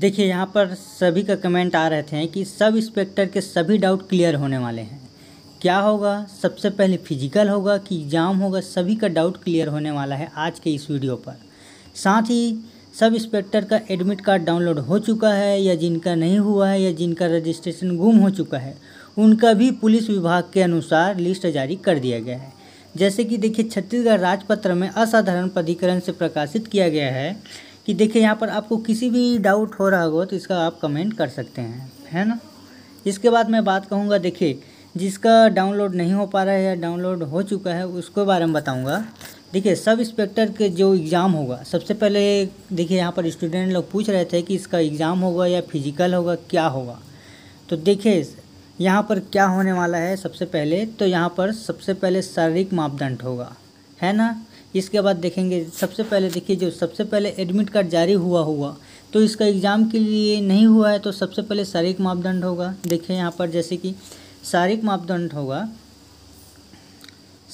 देखिए यहाँ पर सभी का कमेंट आ रहे थे कि सब इंस्पेक्टर के सभी डाउट क्लियर होने वाले हैं। क्या होगा, सबसे पहले फिजिकल होगा कि एग्ज़ाम होगा, सभी का डाउट क्लियर होने वाला है आज के इस वीडियो पर। साथ ही सब इंस्पेक्टर का एडमिट कार्ड डाउनलोड हो चुका है या जिनका नहीं हुआ है या जिनका रजिस्ट्रेशन गुम हो चुका है उनका भी पुलिस विभाग के अनुसार लिस्ट जारी कर दिया गया है। जैसे कि देखिए छत्तीसगढ़ राजपत्र में असाधारण प्राधिकरण से प्रकाशित किया गया है कि देखिए यहाँ पर आपको किसी भी डाउट हो रहा हो तो इसका आप कमेंट कर सकते हैं, है ना। इसके बाद मैं बात कहूँगा, देखिए जिसका डाउनलोड नहीं हो पा रहा है या डाउनलोड हो चुका है उसके बारे में बताऊंगा। देखिए सब इंस्पेक्टर के जो एग्ज़ाम होगा, सबसे पहले देखिए यहाँ पर स्टूडेंट लोग पूछ रहे थे कि इसका एग्ज़ाम होगा या फिजिकल होगा, क्या होगा। तो देखिए यहाँ पर क्या होने वाला है, सबसे पहले तो यहाँ पर सबसे पहले शारीरिक मापदंड होगा, है ना। इसके बाद देखेंगे सबसे पहले, देखिए जो सबसे पहले एडमिट कार्ड जारी हुआ तो इसका एग्ज़ाम के लिए नहीं हुआ है तो सबसे पहले शारीरिक मापदंड होगा। देखिए यहाँ पर जैसे कि शारीरिक मापदंड होगा,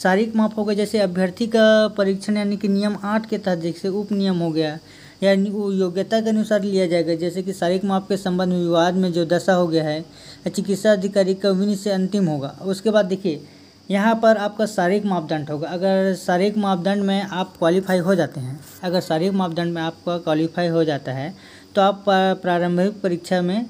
शारीरिक माप होगा जैसे अभ्यर्थी का परीक्षण यानी कि नियम 8 के तहत जैसे उप नियम हो गया यानी वो योग्यता के अनुसार लिया जाएगा। जैसे कि शारीरिक माप के संबंध में विवाद में जो दशा हो गया है चिकित्सा अधिकारी का विनिय से अंतिम होगा। उसके बाद देखिए यहाँ पर आपका शारीरिक मापदंड होगा। अगर शारीरिक मापदंड में आप क्वालिफाई हो जाते हैं, अगर शारीरिक मापदंड में आपका क्वालिफाई हो जाता है तो आप प्रारंभिक परीक्षा में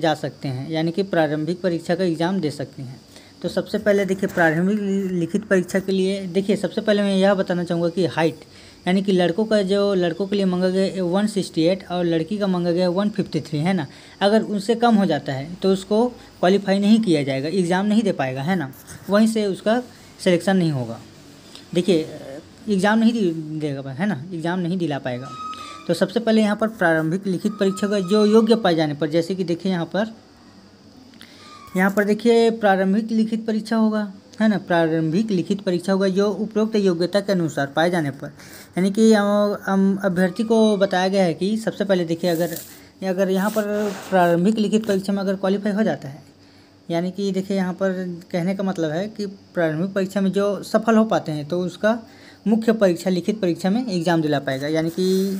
जा सकते हैं, यानी कि प्रारंभिक परीक्षा का एग्ज़ाम दे सकते हैं। तो सबसे पहले देखिए प्रारंभिक लिखित परीक्षा के लिए, देखिए सबसे पहले मैं यह बताना चाहूँगा कि हाइट यानी कि लड़कों का जो लड़कों के लिए मांगा गया है 168 और लड़की का मांगा गया है 153, है ना। अगर उनसे कम हो जाता है तो उसको क्वालिफाई नहीं किया जाएगा, एग्ज़ाम नहीं दे पाएगा, है ना, वहीं से उसका सिलेक्शन नहीं होगा। देखिए एग्ज़ाम नहीं देगा, है ना, एग्ज़ाम नहीं दिला पाएगा। तो सबसे पहले यहाँ पर प्रारंभिक लिखित परीक्षा का जो योग्य पाए जाने पर, जैसे कि देखिए यहाँ पर देखिए प्रारंभिक लिखित परीक्षा होगा, है ना, प्रारंभिक लिखित परीक्षा होगा जो उपरोक्त योग्यता के अनुसार पाए जाने पर, यानी कि हम अभ्यर्थी को बताया गया है कि सबसे पहले देखिए अगर यहाँ पर प्रारंभिक लिखित परीक्षा में अगर क्वालिफाई हो जाता है, यानी कि देखिए यहाँ पर कहने का मतलब है कि प्रारंभिक परीक्षा में जो सफल हो पाते हैं तो उसका मुख्य परीक्षा लिखित परीक्षा में एग्ज़ाम दिला पाएगा। यानी कि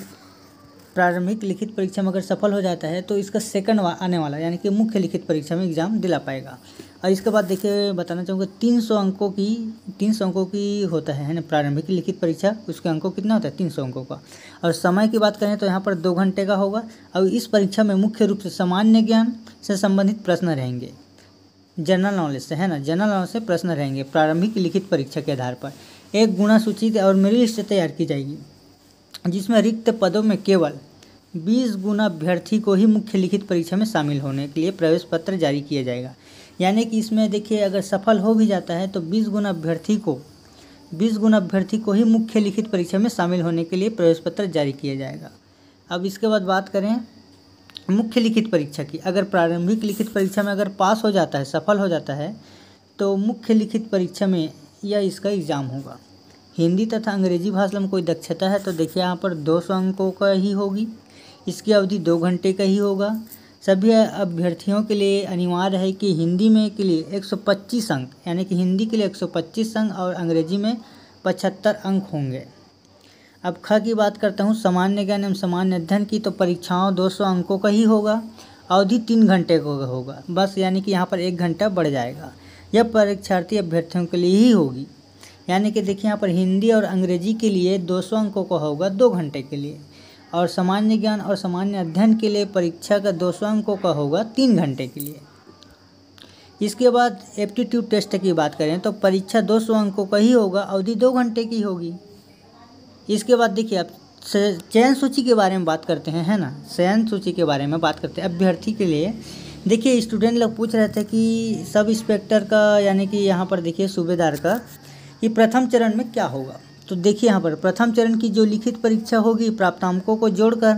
प्रारंभिक लिखित परीक्षा में अगर सफल हो जाता है तो इसका सेकंड आने वाला यानी कि मुख्य लिखित परीक्षा में एग्ज़ाम दिला पाएगा। और इसके बाद देखिए बताना चाहूँगा 300 अंकों की होता है ना प्रारंभिक लिखित परीक्षा, उसके अंकों कितना होता है 300 अंकों का। और समय की बात करें तो यहाँ पर 2 घंटे का होगा। और इस परीक्षा में मुख्य रूप से सामान्य ज्ञान से संबंधित प्रश्न रहेंगे, जनरल नॉलेज से, है ना, जनरल नॉलेज से प्रश्न रहेंगे। प्रारंभिक लिखित परीक्षा के आधार पर 1 गुणा सूची और मेरिट लिस्ट तैयार की जाएगी जिसमें रिक्त पदों में केवल 20 गुना अभ्यर्थी को ही मुख्य लिखित परीक्षा में शामिल होने के लिए प्रवेश पत्र जारी किया जाएगा। यानी कि इसमें देखिए अगर सफल हो भी जाता है तो 20 गुना अभ्यर्थी को ही मुख्य लिखित परीक्षा में शामिल होने के लिए प्रवेश पत्र जारी किया जाएगा। अब इसके बाद बात करें मुख्य लिखित परीक्षा की, अगर प्रारंभिक लिखित परीक्षा में अगर पास हो जाता है, सफल हो जाता है तो मुख्य लिखित परीक्षा में या इसका एग्ज़ाम होगा। हिंदी तथा अंग्रेजी भाषा में कोई दक्षता है तो देखिए यहाँ पर 200 अंकों का ही होगी, इसकी अवधि 2 घंटे का ही होगा। सभी अभ्यर्थियों के लिए अनिवार्य है कि हिंदी में के लिए 125 अंक, यानी कि हिंदी के लिए 125 अंक और अंग्रेजी में 75 अंक होंगे। अब ख की बात करता हूँ, सामान्य ज्ञान एवं सामान्य अध्ययन की, तो परीक्षाओं 200 अंकों का ही होगा, अवधि 3 घंटे का होगा बस, यानी कि यहाँ पर 1 घंटा बढ़ जाएगा। यह परीक्षार्थी अभ्यर्थियों के लिए ही होगी, यानी कि देखिए यहाँ पर हिंदी और अंग्रेजी के लिए 200 अंकों का होगा 2 घंटे के लिए, और सामान्य ज्ञान और सामान्य अध्ययन के लिए परीक्षा का 200 अंकों का होगा 3 घंटे के लिए। इसके बाद एप्टीट्यूड टेस्ट की बात करें तो परीक्षा 200 अंकों का ही होगा, अवधि 2 घंटे की होगी। इसके बाद देखिए आप चयन सूची के बारे में बात करते हैं, है ना, चयन सूची के बारे में बात करते हैं अभ्यर्थी के लिए। देखिए स्टूडेंट लोग पूछ रहे थे कि सब इंस्पेक्टर का यानी कि यहाँ पर देखिए सूबेदार का कि प्रथम चरण में क्या होगा। तो देखिए यहाँ पर प्रथम चरण की जो लिखित परीक्षा होगी प्राप्तांकों को जोड़कर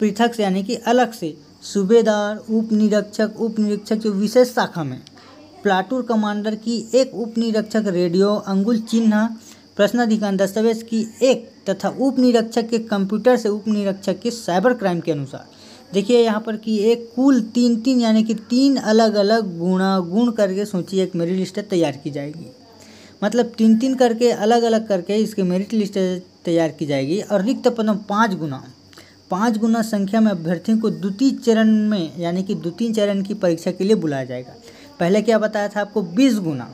पृथक यानी कि अलग से सूबेदार, उप निरीक्षक जो विशेष शाखा में प्लाटून कमांडर की एक, उप निरीक्षक रेडियो अंगुल चिन्ह प्रश्नाधिकार दस्तावेज की एक तथा उप निरीक्षक के कंप्यूटर से उप निरीक्षक के साइबर क्राइम के अनुसार, देखिए यहाँ पर कि एक कुल 3 यानी कि 3 अलग अलग गुण करके सूची एक मेरिट लिस्ट तैयार की जाएगी। मतलब 3 करके अलग अलग करके इसकी मेरिट लिस्ट तैयार की जाएगी। और रिक्त पदों 5 गुना पाँच गुना संख्या में अभ्यर्थियों को द्वितीय चरण में यानी कि द्वितीय चरण की परीक्षा के लिए बुलाया जाएगा। पहले क्या बताया था आपको, 20 गुना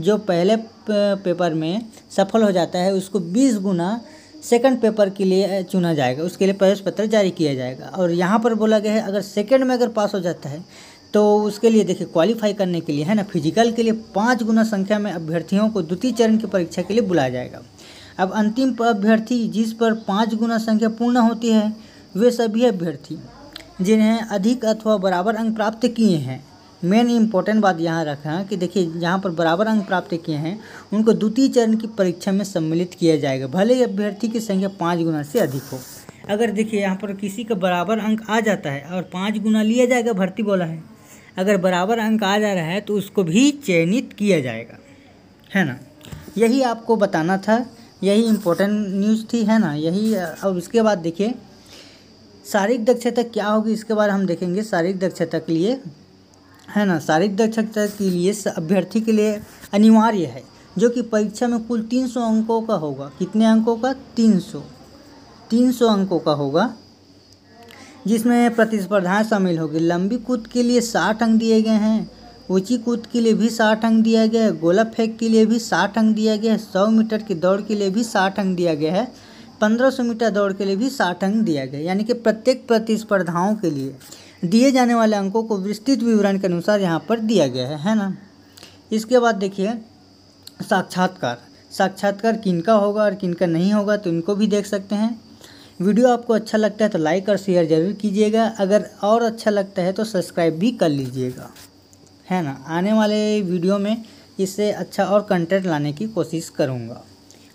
जो पहले पेपर में सफल हो जाता है उसको 20 गुना सेकंड पेपर के लिए चुना जाएगा, उसके लिए प्रवेश पत्र जारी किया जाएगा। और यहाँ पर बोला गया है अगर सेकंड में अगर पास हो जाता है तो उसके लिए देखिए क्वालिफाई करने के लिए है ना फिजिकल के लिए 5 गुना संख्या में अभ्यर्थियों को द्वितीय चरण की परीक्षा के लिए बुलाया जाएगा। अब अंतिम अभ्यर्थी जिस पर 5 गुना संख्या पूर्ण होती है वे सभी अभ्यर्थी जिन्हें अधिक अथवा बराबर अंक प्राप्त किए हैं, मेन इम्पोर्टेंट बात यहाँ रखा है कि देखिए जहाँ पर बराबर अंक प्राप्त किए हैं उनको द्वितीय चरण की परीक्षा में सम्मिलित किया जाएगा, भले ही अभ्यर्थी की संख्या 5 गुना से अधिक हो। अगर देखिए यहाँ पर किसी का बराबर अंक आ जाता है और 5 गुना लिया जाएगा, भर्ती बोला है अगर बराबर अंक आ जा रहा है तो उसको भी चयनित किया जाएगा, है ना। यही आपको बताना था, यही इम्पोर्टेंट न्यूज़ थी, है ना यही। अब उसके बाद देखिए शारीरिक दक्षता क्या होगी, इसके बाद हम देखेंगे। शारीरिक दक्षता के लिए है ना, शारीरिक दक्षता के लिए अभ्यर्थी के लिए अनिवार्य है जो कि परीक्षा में कुल 300 अंकों का होगा। कितने अंकों का? 300 अंकों का होगा, जिसमें प्रतिस्पर्धाएं शामिल होगी। लंबी कूद के लिए 60 अंक दिए गए हैं, ऊंची कूद के लिए भी 60 अंक दिया गया है, गोला फेंक के लिए भी 60 अंक दिया गया है, 100 मीटर की दौड़ के लिए भी 60 अंक दिया गया है, 1500 मीटर दौड़ के लिए भी 60 अंक दिया गया। यानी कि प्रत्येक प्रतिस्पर्धाओं के लिए दिए जाने वाले अंकों को विस्तृत विवरण के अनुसार यहाँ पर दिया गया है ना। इसके बाद देखिए साक्षात्कार किनका होगा और किनका नहीं होगा तो इनको भी देख सकते हैं। वीडियो आपको अच्छा लगता है तो लाइक और शेयर जरूर कीजिएगा, अगर और अच्छा लगता है तो सब्सक्राइब भी कर लीजिएगा, है ना। आने वाले वीडियो में इससे अच्छा और कंटेंट लाने की कोशिश करूँगा।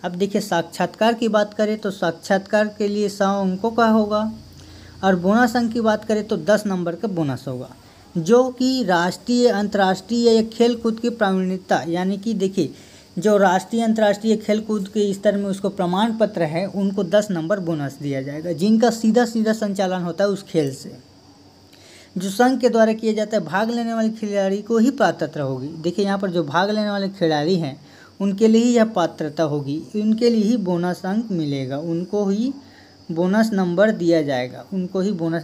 अब देखिए साक्षात्कार की बात करें तो साक्षात्कार के लिए 100 अंकों का होगा और बोनस अंक की बात करें तो 10 नंबर का बोनस होगा, जो कि राष्ट्रीय अंतर्राष्ट्रीय या खेल कूद की प्रावीण्यता यानी कि देखिए जो राष्ट्रीय अंतर्राष्ट्रीय खेल कूद के स्तर में उसको प्रमाण पत्र है उनको 10 नंबर बोनस दिया जाएगा, जिनका सीधा संचालन होता है उस खेल से जो संघ के द्वारा किया जाता है। भाग लेने वाले खिलाड़ी को ही पात्रता होगी। देखिए यहाँ पर जो भाग लेने वाले खिलाड़ी हैं उनके लिए ही यह पात्रता होगी, उनके लिए ही बोनस अंक मिलेगा, उनको ही बोनस नंबर दिया जाएगा, उनको ही बोनस